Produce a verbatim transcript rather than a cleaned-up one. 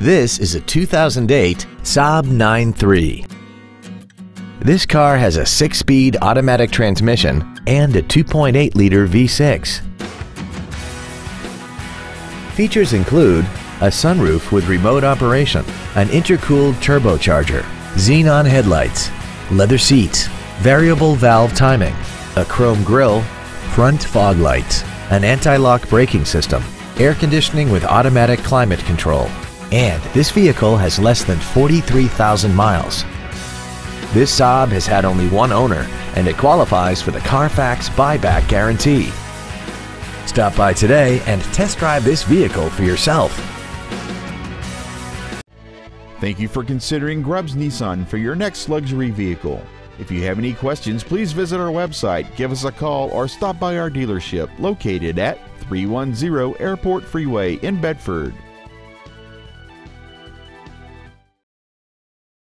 This is a two thousand eight Saab nine three. This car has a six-speed automatic transmission and a two point eight liter V six. Features include a sunroof with remote operation, an intercooled turbocharger, xenon headlights, leather seats, variable valve timing, a chrome grille, front fog lights, an anti-lock braking system, air conditioning with automatic climate control, and this vehicle has less than forty-three thousand miles. This Saab has had only one owner and it qualifies for the Carfax buyback guarantee. Stop by today and test drive this vehicle for yourself. Thank you for considering Grubbs Nissan for your next luxury vehicle. If you have any questions, please visit our website, give us a call, or stop by our dealership located at three one zero Airport Freeway in Bedford.